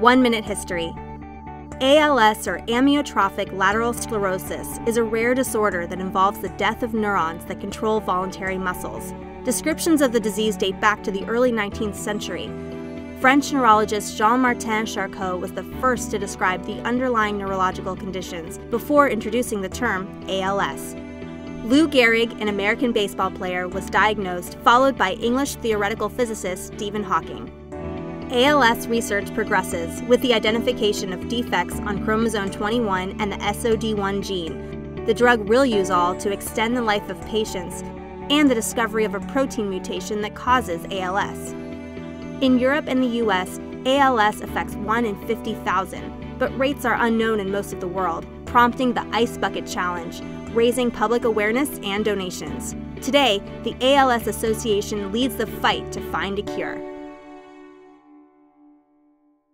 One Minute History. ALS, or amyotrophic lateral sclerosis, is a rare disorder that involves the death of neurons that control voluntary muscles. Descriptions of the disease date back to the early 19th century. French neurologist Jean-Martin Charcot was the first to describe the underlying neurological conditions before introducing the term ALS. Lou Gehrig, an American baseball player, was diagnosed, followed by English theoretical physicist Stephen Hawking. ALS research progresses with the identification of defects on chromosome 21 and the SOD1 gene, the drug Riluzole to extend the life of patients, and the discovery of a protein mutation that causes ALS. In Europe and the US, ALS affects 1 in 50,000, but rates are unknown in most of the world, prompting the Ice Bucket Challenge, raising public awareness and donations. Today, the ALS Association leads the fight to find a cure.